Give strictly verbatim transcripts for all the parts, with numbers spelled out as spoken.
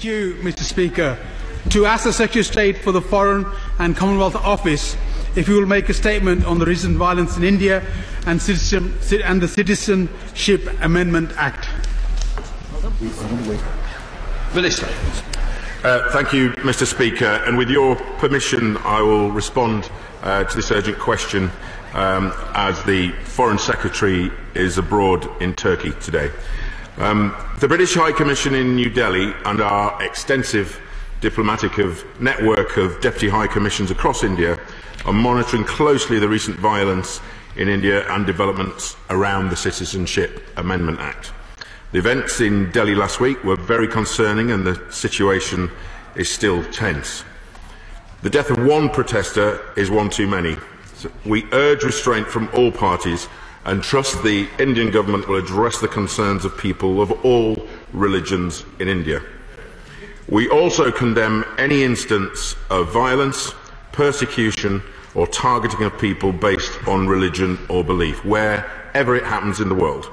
Thank you, Mister Speaker. To ask the Secretary of State for the Foreign and Commonwealth Office if he will make a statement on the recent violence in India and, citizen, and the Citizenship Amendment Act. Minister. Uh, thank you, Mister Speaker. And with your permission, I will respond uh, to this urgent question um, as the Foreign Secretary is abroad in Turkey today. Um, the British High Commission in New Delhi and our extensive diplomatic of network of Deputy High Commissions across India are monitoring closely the recent violence in India and developments around the Citizenship Amendment Act. The events in Delhi last week were very concerning and the situation is still tense. The death of one protester is one too many. So we urge restraint from all parties and trust the Indian government will address the concerns of people of all religions in India. We also condemn any instance of violence, persecution or targeting of people based on religion or belief, wherever it happens in the world.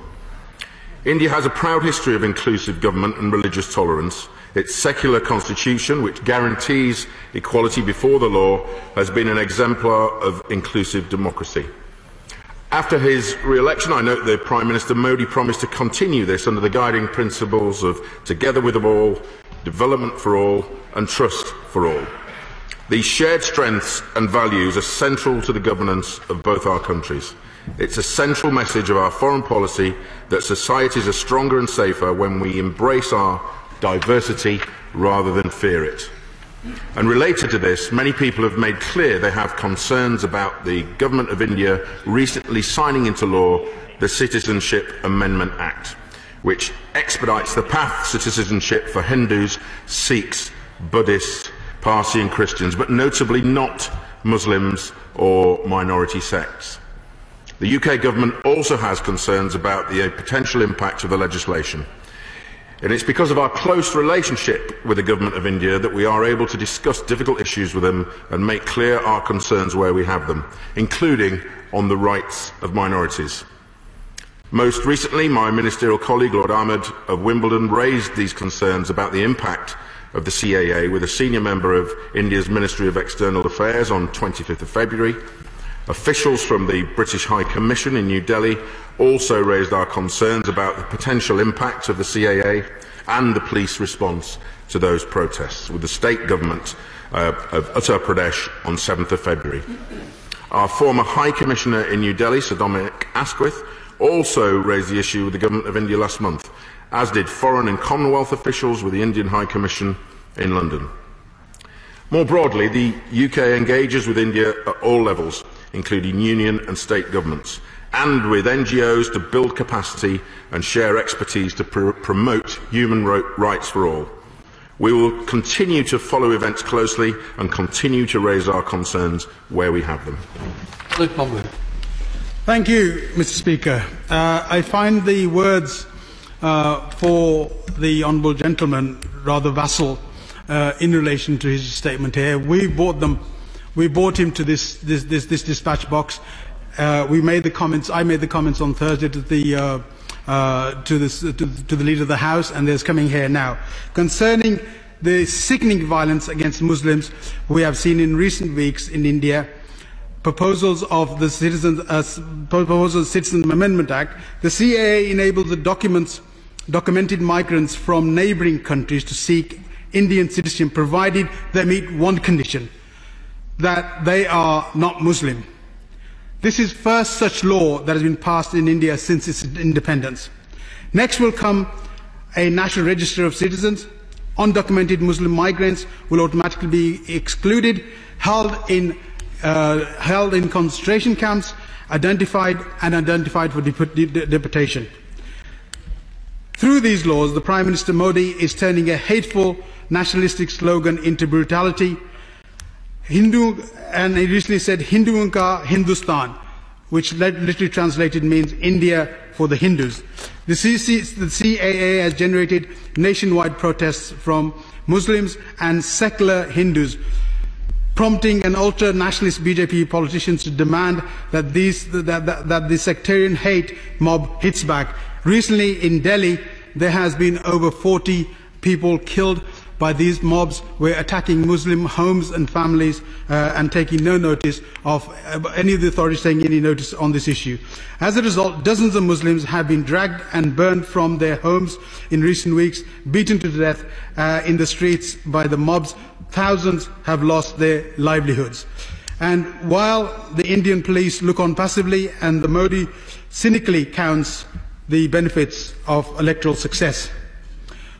India has a proud history of inclusive government and religious tolerance. Its secular constitution, which guarantees equality before the law, has been an exemplar of inclusive democracy. After his re-election, I note that Prime Minister Modi promised to continue this under the guiding principles of Together with All, Development for All and Trust for All. These shared strengths and values are central to the governance of both our countries. It's a central message of our foreign policy that societies are stronger and safer when we embrace our diversity rather than fear it. And related to this, many people have made clear they have concerns about the Government of India recently signing into law the Citizenship Amendment Act, which expedites the path to citizenship for Hindus, Sikhs, Buddhists, Parsi and Christians, but notably not Muslims or minority sects. The U K government also has concerns about the potential impact of the legislation. And it's because of our close relationship with the Government of India that we are able to discuss difficult issues with them and make clear our concerns where we have them, including on the rights of minorities. Most recently, my ministerial colleague, Lord Ahmad of Wimbledon, raised these concerns about the impact of the C A A with a senior member of India's Ministry of External Affairs on the twenty-fifth of February. Officials from the British High Commission in New Delhi also raised our concerns about the potential impact of the C A A and the police response to those protests with the state government uh, of Uttar Pradesh on the seventh of February. Our former High Commissioner in New Delhi, Sir Dominic Asquith, also raised the issue with the Government of India last month, as did foreign and Commonwealth officials with the Indian High Commission in London. More broadly, the U K engages with India at all levels, including union and state governments, and with N G Os to build capacity and share expertise to pr promote human rights for all. We will continue to follow events closely and continue to raise our concerns where we have them. Luke Monmouth. Thank you, Mister Speaker. Uh, I find the words uh, for the Honourable Gentleman rather vassal uh, in relation to his statement here. We brought them, we brought him to this, this, this, this dispatch box. Uh, we made the comments, I made the comments on Thursday to the, uh, uh, to, this, to, to the Leader of the House, and there's coming here now. Concerning the sickening violence against Muslims we have seen in recent weeks in India, proposals of the Citizen, uh, proposals Citizen Amendment Act, the C A A enables the documents, documented migrants from neighbouring countries to seek Indian citizenship, provided they meet one condition, that they are not Muslim. This is the first such law that has been passed in India since its independence. Next will come a national register of citizens. Undocumented Muslim migrants will automatically be excluded, held in Uh, held in concentration camps, identified and identified for dep de deportation. Through these laws, the Prime Minister Modi is turning a hateful nationalistic slogan into brutality. Hindu, and he recently said Hinduunka Hindustan, which literally translated means India for the Hindus. The, C C the C A A has generated nationwide protests from Muslims and secular Hindus, prompting an ultra-nationalist B J P politicians to demand that, these, that, that, that the sectarian hate mob hits back. Recently in Delhi, there has been over forty people killed by these mobs were attacking Muslim homes and families uh, and taking no notice of any of the authorities taking any notice on this issue. As a result, dozens of Muslims have been dragged and burned from their homes in recent weeks, beaten to death uh, in the streets by the mobs. Thousands have lost their livelihoods. And while the Indian police look on passively and the Modi cynically counts the benefits of electoral success.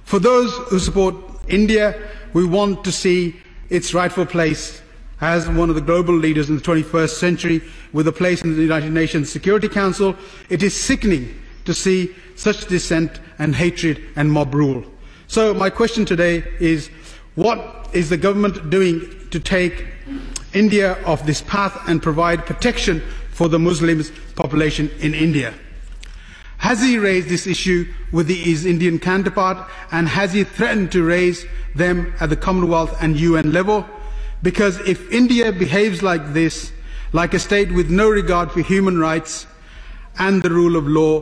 For those who support India, we want to see its rightful place as one of the global leaders in the twenty-first century with a place in the United Nations Security Council. It is sickening to see such dissent and hatred and mob rule. So my question today is, what is the government doing to take India off this path and provide protection for the Muslim population in India? Has he raised this issue with his Indian counterpart, and has he threatened to raise them at the Commonwealth and U N level? Because if India behaves like this, like a state with no regard for human rights and the rule of law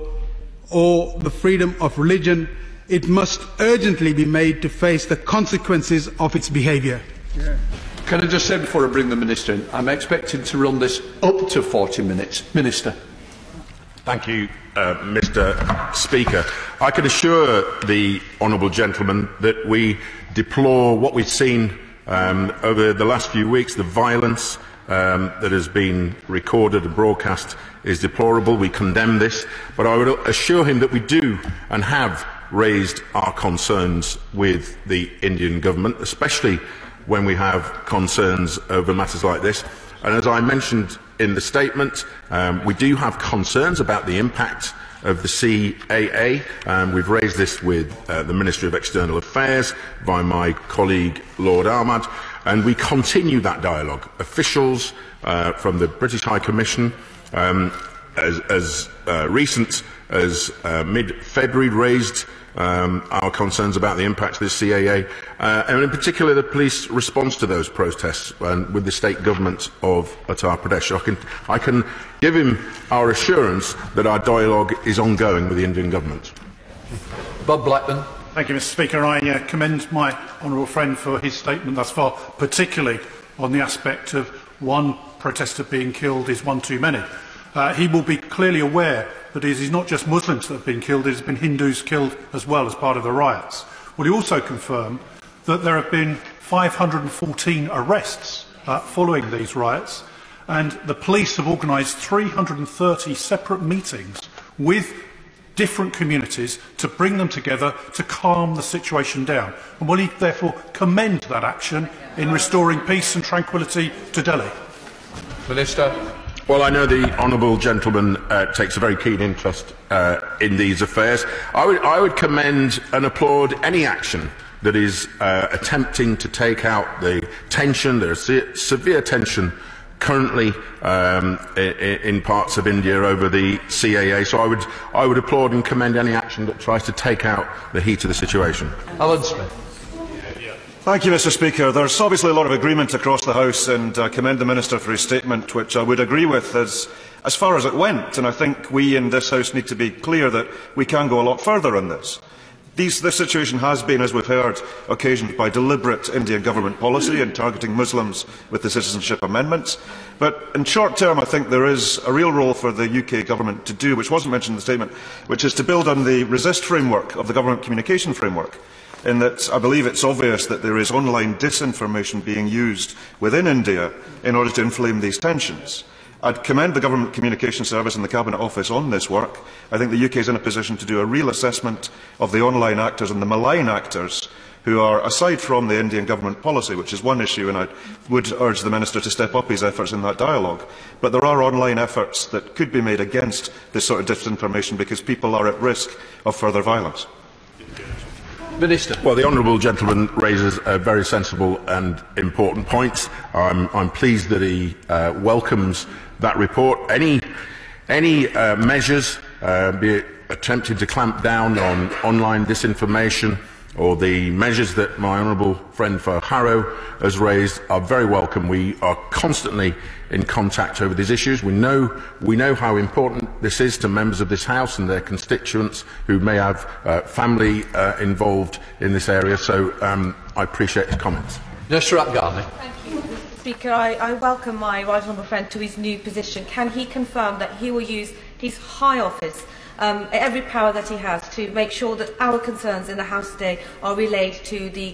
or the freedom of religion, it must urgently be made to face the consequences of its behaviour. Yeah. Can I just say before I bring the Minister in, I'm expected to run this up to forty minutes. Minister. Thank you, uh, Mister Speaker. I can assure the honourable gentleman that we deplore what we've seen um, over the last few weeks. The violence um, that has been recorded and broadcast is deplorable. We condemn this, but I would assure him that we do and have raised our concerns with the Indian government, especially when we have concerns over matters like this. And as I mentioned in the statement, um, we do have concerns about the impact of the C A A. Um, we've raised this with uh, the Ministry of External Affairs by my colleague Lord Ahmad, and we continue that dialogue. Officials uh, from the British High Commission, um, as, as uh, recent as uh, mid-February, raised Um, our concerns about the impact of this C A A, uh, and in particular the police response to those protests um, with the state government of Uttar Pradesh. I can, I can give him our assurance that our dialogue is ongoing with the Indian government. Bob Blackman. Thank you, Mister Speaker. I uh, commend my honourable friend for his statement thus far, particularly on the aspect of one protester being killed is one too many. Uh, he will be clearly aware that it is not just Muslims that have been killed, it has been Hindus killed as well as part of the riots. Will he also confirm that there have been five hundred and fourteen arrests uh, following these riots, and the police have organised three hundred and thirty separate meetings with different communities to bring them together to calm the situation down? And will he therefore commend that action in restoring peace and tranquillity to Delhi? Minister. Well, I know the honourable gentleman uh, takes a very keen interest uh, in these affairs. I would, I would commend and applaud any action that is uh, attempting to take out the tension. There is se severe tension currently um, in parts of India over the C A A. So I would, I would applaud and commend any action that tries to take out the heat of the situation. Alun Smith. Thank you, Mister Speaker. There is obviously a lot of agreement across the House, and I commend the Minister for his statement, which I would agree with as, as far as it went, and I think we in this House need to be clear that we can go a lot further on this. These, this situation has been, as we've heard, occasioned by deliberate Indian government policy in targeting Muslims with the Citizenship Amendments. But in short term, I think there is a real role for the U K government to do, which wasn't mentioned in the statement, which is to build on the resist framework of the government communication framework, in that I believe it's obvious that there is online disinformation being used within India in order to inflame these tensions. I'd commend the Government Communication Service and the Cabinet Office on this work. I think the U K is in a position to do a real assessment of the online actors and the malign actors who are, aside from the Indian government policy, which is one issue, and I would urge the Minister to step up his efforts in that dialogue. But there are online efforts that could be made against this sort of disinformation because people are at risk of further violence. Minister. Well, the honourable gentleman raises a very sensible and important point. I'm, I'm pleased that he uh, welcomes that report. Any, any uh, measures, uh, be it attempting to clamp down on online disinformation or the measures that my honourable friend for Harrow has raised, are very welcome. We are constantly in contact over these issues. We know, we know how important this is to members of this House and their constituents who may have uh, family uh, involved in this area. So um, I appreciate his comments. Nusrat Ghani. Thank you, Mister Speaker. I, I welcome my right honourable friend to his new position. Can he confirm that he will use his high office, um, every power that he has, to make sure that our concerns in the House today are relayed to the,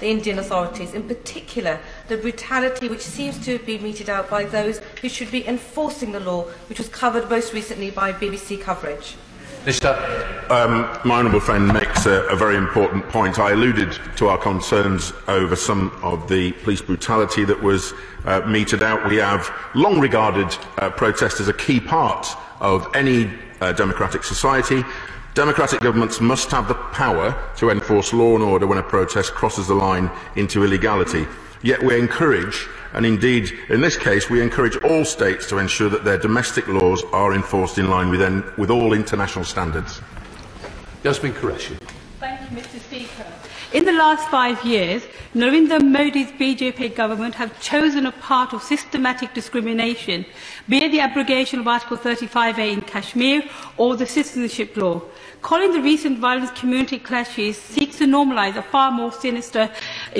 the Indian authorities, in particular the brutality which seems to have been meted out by those who should be enforcing the law, which was covered most recently by B B C coverage? Um, my honourable friend makes a, a very important point. I alluded to our concerns over some of the police brutality that was uh, meted out. We have long regarded uh, protest as a key part of any uh, democratic society. Democratic governments must have the power to enforce law and order when a protest crosses the line into illegality. Yet we encourage, and indeed in this case we encourage all states to ensure that their domestic laws are enforced in line with, en with all international standards. Yasmin Qureshi. Thank you, Mister Speaker. In the last five years, Narendra Modi's B J P government have chosen a path of systematic discrimination, be it the abrogation of Article thirty-five A in Kashmir or the citizenship law. Calling the recent violent community clashes seeks to normalise a far more sinister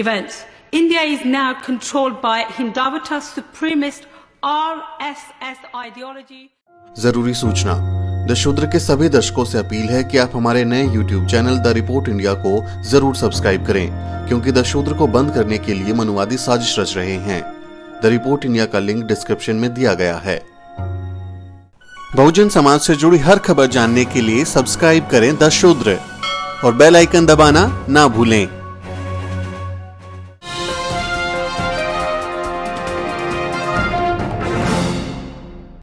events. India is now controlled by Hindutva supremacist R S S ideology. जरूरी सूचना। The शूद्र के सभी दर्शकों से appeal है कि आप हमारे नए YouTube channel the report India को जरूर सब्सक्राइब करें, क्योंकि द शूद्र को बंद करने के लिए मनुवादी साजिश रच रहे हैं। द रिपोर्ट इंडिया का लिंक डिस्क्रिप्शन में दिया गया है। बहुजन समाज से जुड़ी हर खबर जानने के लिए सब्सक्राइब करें द शूद्र और बेल आइकन दबाना ना भूलें।